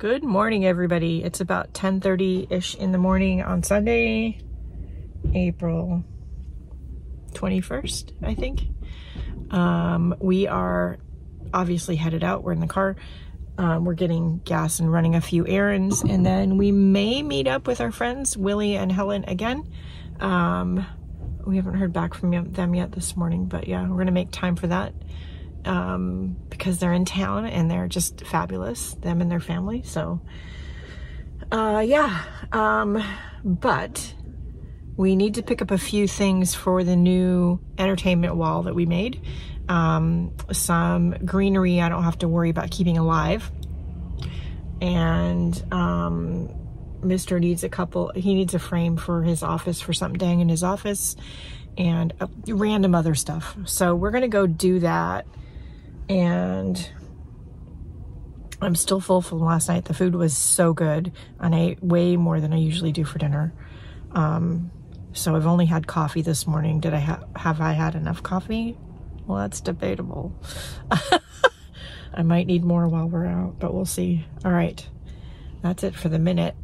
Good morning, everybody. It's about 10:30-ish in the morning on Sunday, April 21st, I think. We are obviously headed out. We're in the car. We're getting gas and running a few errands, and then we may meet up with our friends, Willie and Helen, again. We haven't heard back from them yet this morning, but yeah, we're gonna make time for that. Because they're in town and they're just fabulous, them and their family. So, yeah. But we need to pick up a few things for the new entertainment wall that we made. Some greenery I don't have to worry about keeping alive. And, Mr. needs he needs a frame for his office, for something dang in his office, and random other stuff. So we're going to go do that. And I'm still full from last night. The food was so good, and I ate way more than I usually do for dinner. So I've only had coffee this morning. Did I have I had enough coffee? Well, that's debatable. I might need more while we're out, but we'll see. All right. That's it for the minute.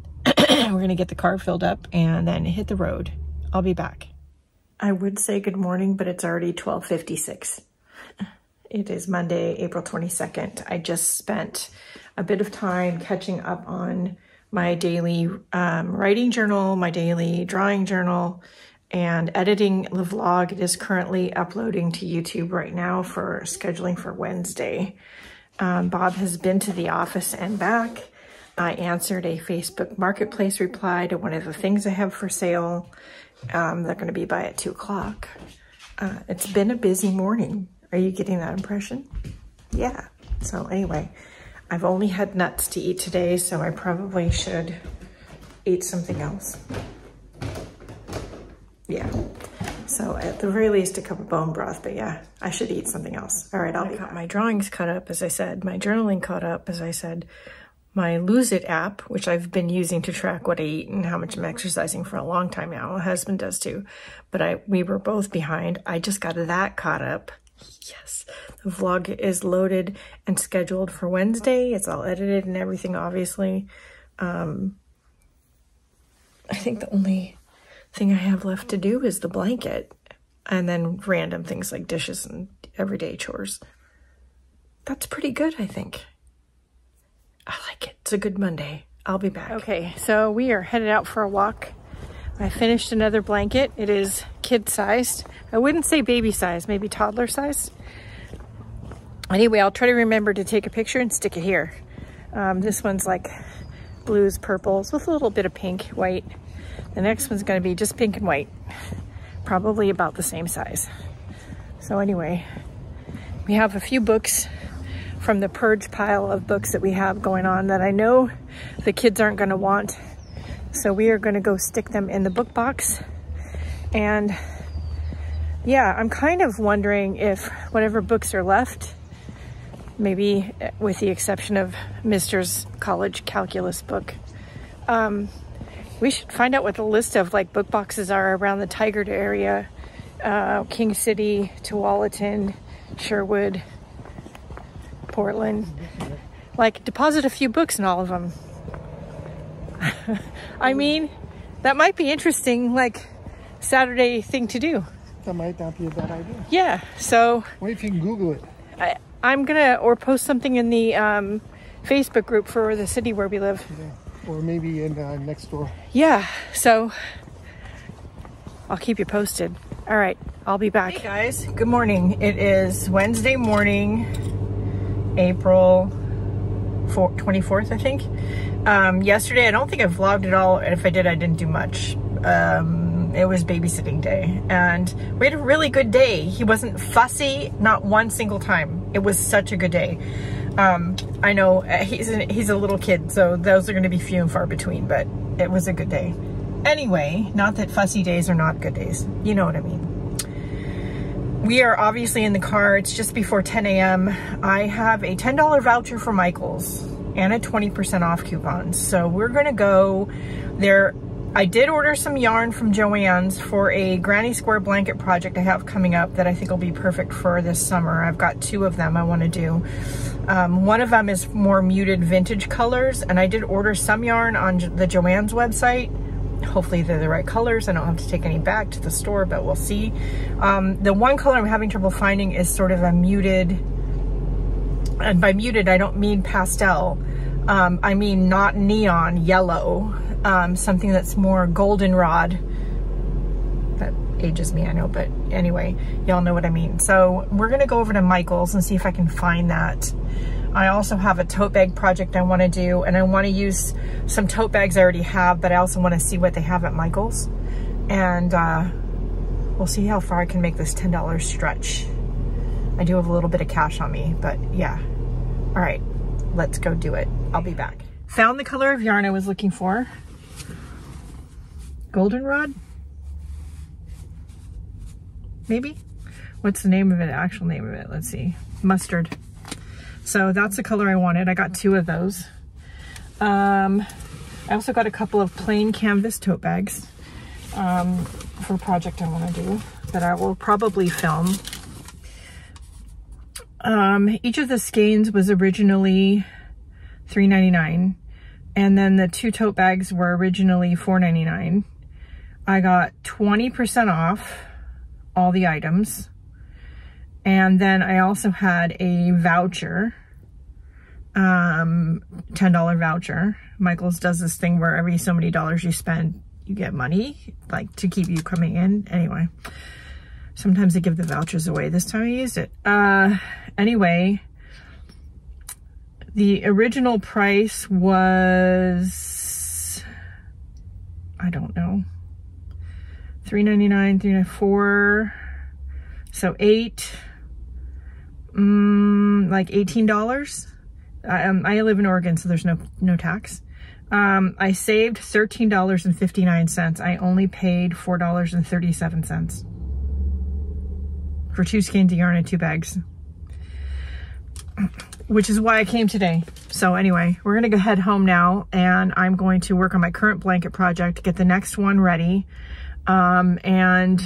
We're going to get the car filled up and then hit the road. I'll be back. I would say good morning, but it's already 12:56. It is Monday, April 22nd. I just spent a bit of time catching up on my daily writing journal, my daily drawing journal, and editing the vlog. It is currently uploading to YouTube right now for scheduling for Wednesday. Bob has been to the office and back. I answered a Facebook Marketplace reply to one of the things I have for sale. They're going to be by at 2 o'clock. It's been a busy morning. Are you getting that impression? Yeah. So anyway, I've only had nuts to eat today, so I probably should eat something else. Yeah. So at the very least, a cup of bone broth, but yeah, I should eat something else. All right, I'll be back. My drawings caught up, as I said. My journaling caught up, as I said. My Lose It app, which I've been using to track what I eat and how much I'm exercising for a long time now. My husband does too, but we were both behind. I just got that caught up. Yes, the vlog is loaded and scheduled for Wednesday. It's all edited and everything, obviously. I think the only thing I have left to do is the blanket, and then random things like dishes and everyday chores. That's pretty good, I think. I like it. It's a good Monday. I'll be back. Okay, so we are headed out for a walk. I finished another blanket. It is kid-sized. I wouldn't say baby-sized, maybe toddler-sized. Anyway, I'll try to remember to take a picture and stick it here. This one's like blues, purples, with a little bit of pink, white. The next one's going to be just pink and white. Probably about the same size. So anyway, we have a few books from the purge pile of books that we have going on that I know the kids aren't going to want. So we are going to go stick them in the book box. And yeah, I'm kind of wondering if whatever books are left, maybe with the exception of Mr.'s college calculus book, we should find out what the list of like book boxes are around the Tigard area, King City, Tualatin, Sherwood, Portland. Like, deposit a few books in all of them. I mean, that might be interesting, like, Saturday thing to do. That might not be a bad idea. Yeah, so... What if you can Google it? I'm gonna, or post something in the Facebook group for the city where we live. Yeah. Or maybe in next door. Yeah, so I'll keep you posted. All right, I'll be back. Hey guys, good morning. It is Wednesday morning. April 24th, I think. Yesterday, I don't think I vlogged at all. If I did, I didn't do much. It was babysitting day. And we had a really good day. He wasn't fussy, not one single time. It was such a good day. I know he's a little kid, so those are going to be few and far between, but it was a good day. Anyway, not that fussy days are not good days. You know what I mean. We are obviously in the car. It's just before 10 a.m. I have a $10 voucher for Michaels and a 20% off coupon. So we're going to go there. I did order some yarn from Joann's for a granny square blanket project I have coming up that I think will be perfect for this summer. I've got two of them I want to do. One of them is more muted vintage colors, and I did order some yarn on the Joann's website. Hopefully they're the right colors. I don't have to take any back to the store, but we'll see. The one color I'm having trouble finding is sort of a muted, and by muted I don't mean pastel. I mean not neon yellow, something that's more goldenrod. That ages me, I know, but anyway, y'all know what I mean. So we're gonna go over to Michaels and see if I can find that. I also have a tote bag project I want to do, and I want to use some tote bags I already have, but I also want to see what they have at Michaels, and we'll see how far I can make this $10 stretch. I do have a little bit of cash on me, but yeah. All right, let's go do it. I'll be back. Found the color of yarn I was looking for. Goldenrod? Maybe? What's the name of it, actual name of it? Let's see. Mustard. So that's the color I wanted. I got two of those. I also got a couple of plain canvas tote bags for a project I want to do that I will probably film. Each of the skeins was originally $3.99, and then the two tote bags were originally $4.99. I got 20% off all the items. And then I also had a voucher, $10 voucher. Michaels does this thing where every so many dollars you spend, you get money, like to keep you coming in. Anyway, sometimes they give the vouchers away. This time I used it. Anyway, the original price was, I don't know, $3.99, $3.94, so $8. Like $18. I live in Oregon, so there's no tax. I saved $13.59. I only paid $4.37 for two skeins of yarn and two bags, which is why I came today. So anyway, we're gonna go head home now, and I'm going to work on my current blanket project, get the next one ready, I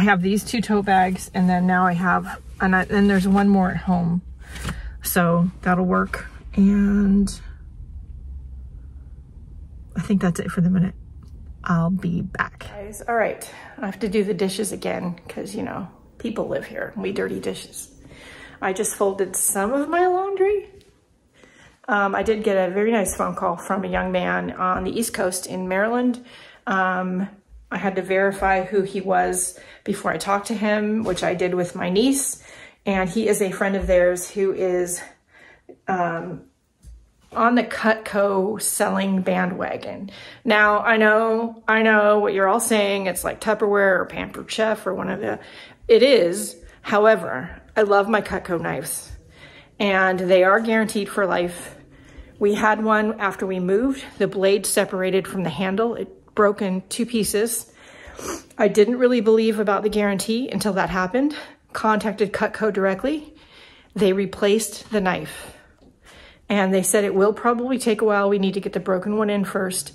have these two tote bags, and then now I have, and then there's one more at home. So that'll work. And I think that's it for the minute. I'll be back. Guys, all right, I have to do the dishes again because, you know, people live here and we dirty dishes. I just folded some of my laundry. I did get a very nice phone call from a young man on the East Coast in Maryland. I had to verify who he was before I talked to him, which I did with my niece. And he is a friend of theirs who is on the Cutco selling bandwagon. Now, I know what you're all saying. It's like Tupperware or Pampered Chef or one of the, it is. However, I love my Cutco knives, and they are guaranteed for life. We had one after we moved. The blade separated from the handle. It broke in two pieces. I didn't really believe about the guarantee until that happened. Contacted Cutco directly. They replaced the knife, and they said it will probably take a while. We need to get the broken one in first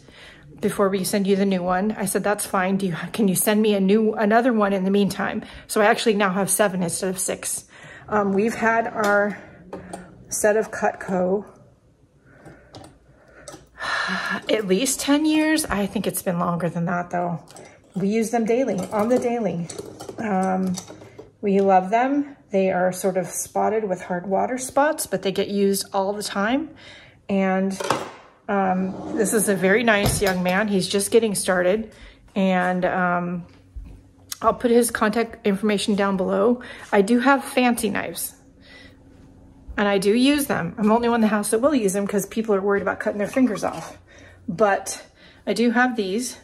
before we send you the new one. I said, that's fine. Can you send me another one in the meantime? So I actually now have 7 instead of 6. We've had our set of Cutco at least 10 years. I think it's been longer than that though. We use them daily, on the daily. We love them. They are sort of spotted with hard water spots, but they get used all the time. And this is a very nice young man. He's just getting started. And I'll put his contact information down below. I do have fancy knives, and I do use them. I'm the only one in the house that will use them because people are worried about cutting their fingers off. But I do have these.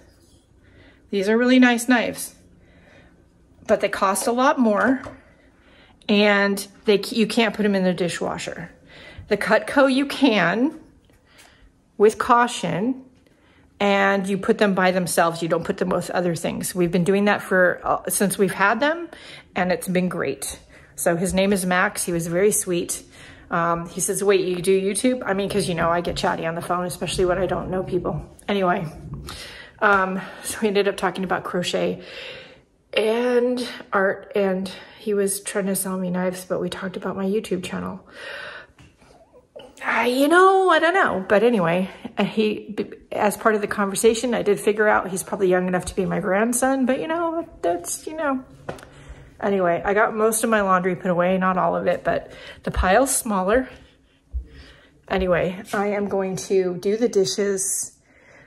These are really nice knives, but they cost a lot more, and you can't put them in the dishwasher. The Cutco you can, with caution, and you put them by themselves. You don't put them with other things. We've been doing that for since we've had them, and it's been great. So his name is Max. He was very sweet. He says, wait, you do YouTube? I mean, because, you know, I get chatty on the phone, especially when I don't know people. Anyway, So we ended up talking about crochet and art, and he was trying to sell me knives, but we talked about my YouTube channel. I don't know. But anyway, as part of the conversation, I did figure out he's probably young enough to be my grandson, but anyway, I got most of my laundry put away, not all of it, but the pile's smaller. Anyway, I am going to do the dishes.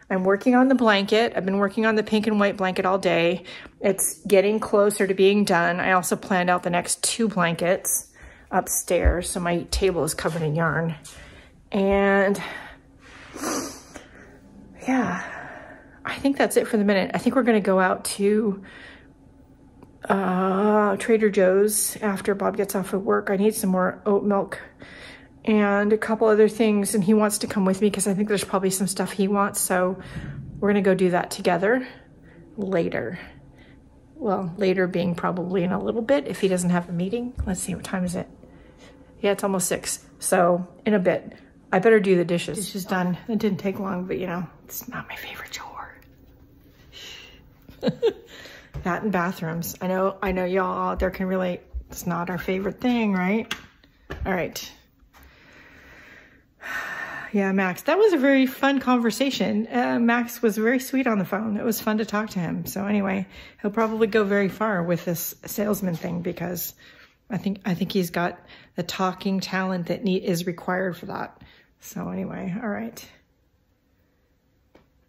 I'm working on the blanket. I've been working on the pink and white blanket all day. It's getting closer to being done. I also planned out the next two blankets upstairs, so my table is covered in yarn. And yeah, I think that's it for the minute. I think we're gonna go out to Trader Joe's after Bob gets off of work. I need some more oat milk and a couple other things, and he wants to come with me because I think there's probably some stuff he wants, so we're gonna go do that together later. Well, later being probably in a little bit if he doesn't have a meeting. Let's see, what time is it? Yeah, it's almost 6, so in a bit. I better do the dishes. It's just done. It didn't take long, but it's not my favorite chore. That and bathrooms. I know y'all out there can relate. It's not our favorite thing, right? All right. Yeah, Max, that was a very fun conversation. Max was very sweet on the phone. It was fun to talk to him. So anyway, he'll probably go very far with this salesman thing, because I think he's got the talking talent that is required for that. So anyway, all right.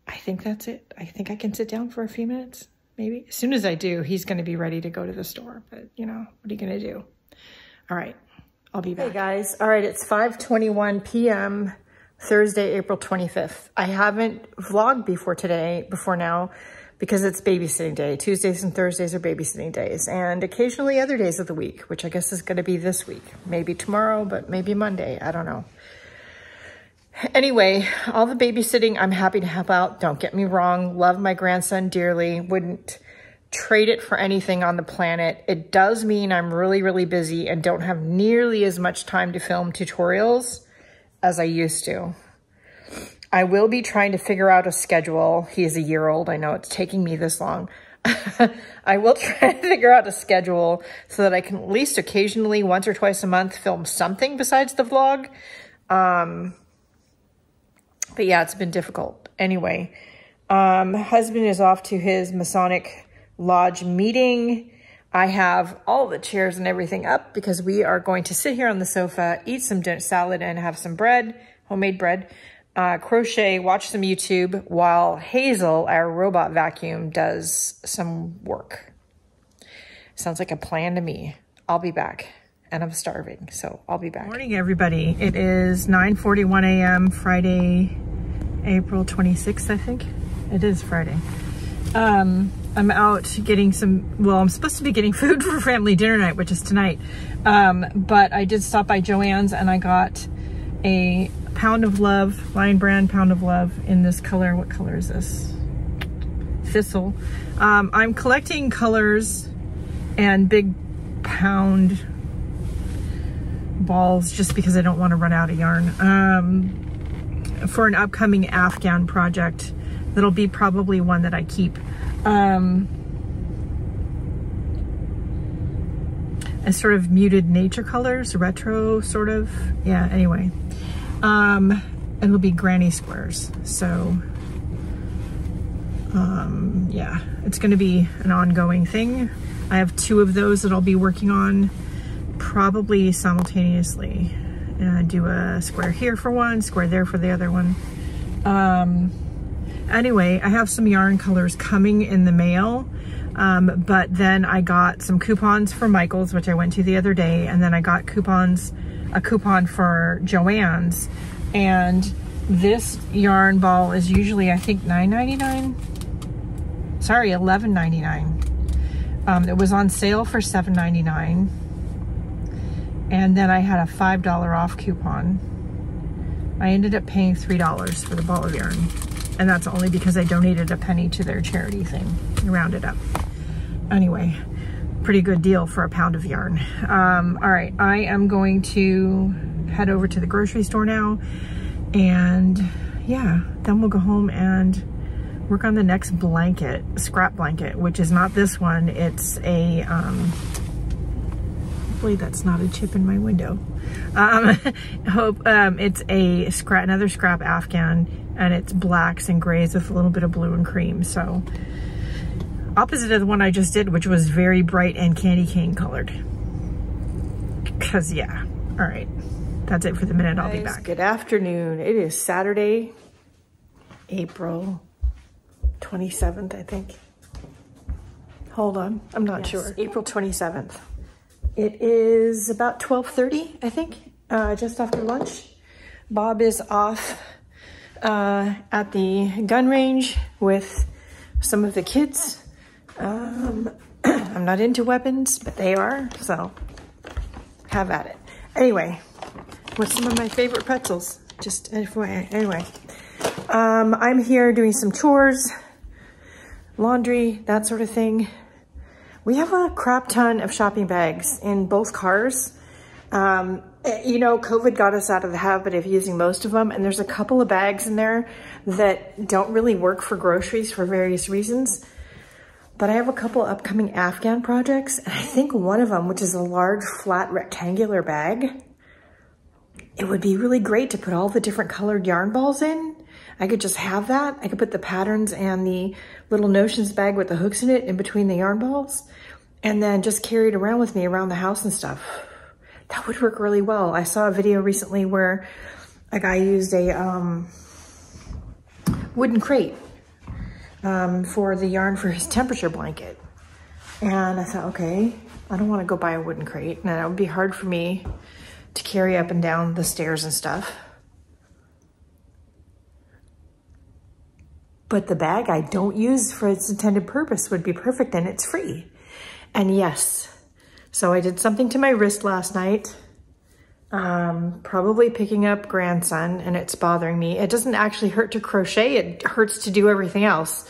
I think that's it. I think I can sit down for a few minutes, maybe. As soon as I do, he's going to be ready to go to the store. But, what are you going to do? All right. I'll be back. Hey, guys. All right. It's 5:21 p.m. Thursday, April 25th. I haven't vlogged before now, because it's babysitting day. Tuesdays and Thursdays are babysitting days, and occasionally other days of the week, which I guess is going to be this week. Maybe tomorrow, but maybe Monday. I don't know. Anyway, all the babysitting, I'm happy to help out. Don't get me wrong. Love my grandson dearly. Wouldn't trade it for anything on the planet. It does mean I'm really, really busy and don't have nearly as much time to film tutorials as I used to. I will be trying to figure out a schedule. He is a year old. I know it's taking me this long. I will try to figure out a schedule so that I can at least occasionally, once or twice a month, film something besides the vlog. But yeah, it's been difficult. Anyway, husband is off to his Masonic Lodge meeting. I have all the chairs and everything up because we are going to sit here on the sofa, eat some salad and have some bread, homemade bread, crochet, watch some YouTube while Hazel, our robot vacuum, does some work. Sounds like a plan to me. I'll be back, and I'm starving, so I'll be back. Good morning, everybody. It is 9:41 a.m. Friday, April 26th, I think. It is Friday. I'm out getting I'm supposed to be getting food for family dinner night, which is tonight. But I did stop by Joann's and I got a Pound of Love, Lion Brand Pound of Love in this color. What color is this? Thistle. I'm collecting colors and big pound balls just because I don't want to run out of yarn. For an upcoming Afghan project, that'll be probably one that I keep. A sort of muted nature colors, retro sort of. Yeah, anyway. And it'll be granny squares. So, yeah, it's going to be an ongoing thing. I have 2 of those that I'll be working on probably simultaneously. And I do a square here for one, square there for the other one. Anyway, I have some yarn colors coming in the mail, but then I got some coupons for Michaels, which I went to the other day, and then I got a coupon for Joann's, and this yarn ball is usually, I think, $9.99. Sorry, $11.99. It was on sale for $7.99, and then I had a $5 off coupon. I ended up paying $3 for the ball of yarn. And that's only because I donated a penny to their charity thing. Round it up. Anyway, pretty good deal for a pound of yarn. All right, I am going to head over to the grocery store now. And yeah, then we'll go home and work on the next blanket, scrap blanket, which is not this one. It's a, hopefully that's not a chip in my window. It's a scrap, another scrap Afghan, and it's blacks and grays with a little bit of blue and cream. So opposite of the one I just did, which was very bright and candy cane colored. Cause yeah, all right. That's it for the minute. I'll be back. Good afternoon. It is Saturday, April 27th, I think. Hold on. I'm not sure. April 27th. It is about 12:30, I think, just after lunch. Bob is off at the gun range with some of the kids. I'm not into weapons, but they are, so have at it. Anyway, with some of my favorite pretzels, just FYI. Anyway, I'm here doing some chores, laundry, that sort of thing. We have a crap ton of shopping bags in both cars. You know, COVID got us out of the habit of using most of them, and there's a couple of bags in there that don't really work for groceries for various reasons. But I have a couple upcoming Afghan projects, and I think one of them, which is a large flat rectangular bag, it would be really great to put all the different colored yarn balls in. I could just have that. I could put the patterns and the little notions bag with the hooks in it in between the yarn balls, and then just carry it around with me around the house and stuff. That would work really well. I saw a video recently where a guy used a wooden crate for the yarn for his temperature blanket. And I thought, okay, I don't want to go buy a wooden crate, and that would be hard for me to carry up and down the stairs and stuff. But the bag I don't use for its intended purpose would be perfect, and it's free. And yes, so I did something to my wrist last night, probably picking up grandson, and it's bothering me. It doesn't actually hurt to crochet, it hurts to do everything else.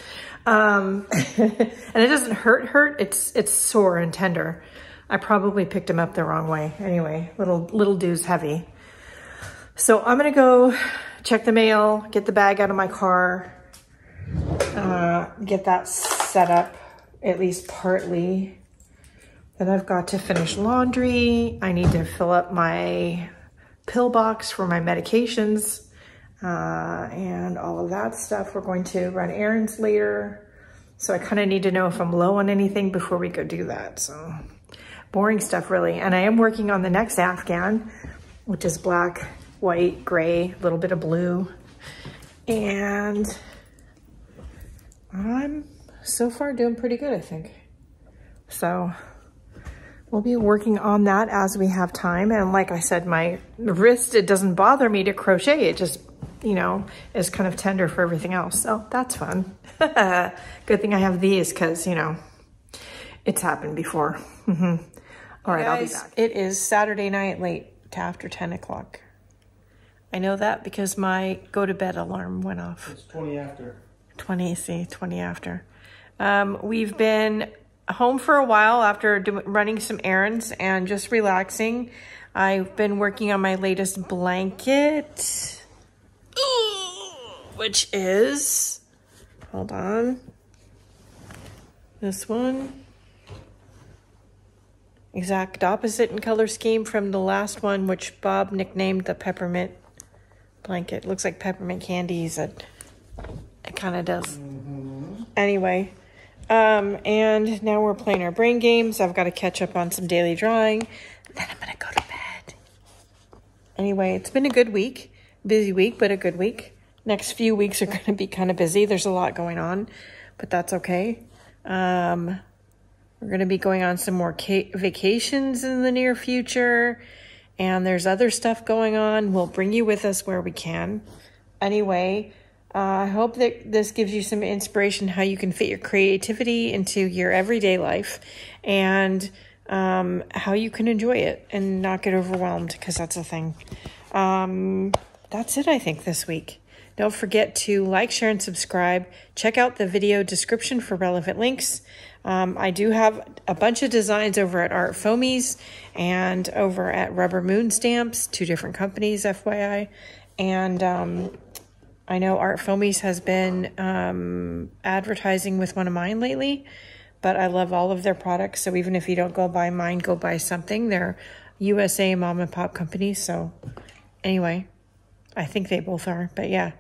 And it doesn't hurt, it's sore and tender. I probably picked him up the wrong way. Anyway, little dude's heavy. So I'm gonna go check the mail, get the bag out of my car, get that set up, at least partly. Then I've got to finish laundry. I need to fill up my pill box for my medications and all of that stuff. We're going to run errands later. So I kind of need to know if I'm low on anything before we go do that, so. Boring stuff, really. And I am working on the next Afghan, which is black, white, gray, a little bit of blue. And I'm so far doing pretty good, I think. So we'll be working on that as we have time. And like I said, my wrist, it doesn't bother me to crochet. It just, you know, is kind of tender for everything else. So that's fun. Good thing I have these, because, you know, it's happened before. All right, guys, I'll be back. It is Saturday night, late to after 10 o'clock. I know that because my go to bed alarm went off. It's 20 after. 20 after. We've been home for a while after running some errands and just relaxing. I've been working on my latest blanket, which is, hold on, this one. Exact opposite in color scheme from the last one, which Bob nicknamed the peppermint blanket. Looks like peppermint candies. It kind of does. Mm-hmm. Anyway, and now we're playing our brain games. I've got to catch up on some daily drawing. Then I'm going to go to bed. Anyway, it's been a good week. Busy week, but a good week. Next few weeks are going to be kind of busy. There's a lot going on, but that's okay. We're going to be going on some more vacations in the near future, and there's other stuff going on. We'll bring you with us where we can. Anyway, I hope that this gives you some inspiration how you can fit your creativity into your everyday life, and how you can enjoy it and not get overwhelmed, because that's a thing. That's it, I think, this week. Don't forget to like, share, and subscribe. Check out the video description for relevant links. I do have a bunch of designs over at Art Foamies and over at Rubber Moon Stamps, two different companies, FYI. And I know Art Foamies has been advertising with one of mine lately, but I love all of their products. So even if you don't go buy mine, go buy something. They're USA mom and pop companies. So anyway, I think they both are, but yeah.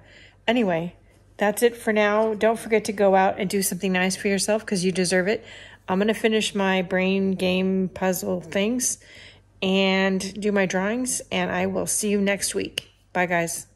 Anyway, that's it for now. Don't forget to go out and do something nice for yourself because you deserve it. I'm going to finish my brain game puzzle things and do my drawings, and I will see you next week. Bye, guys.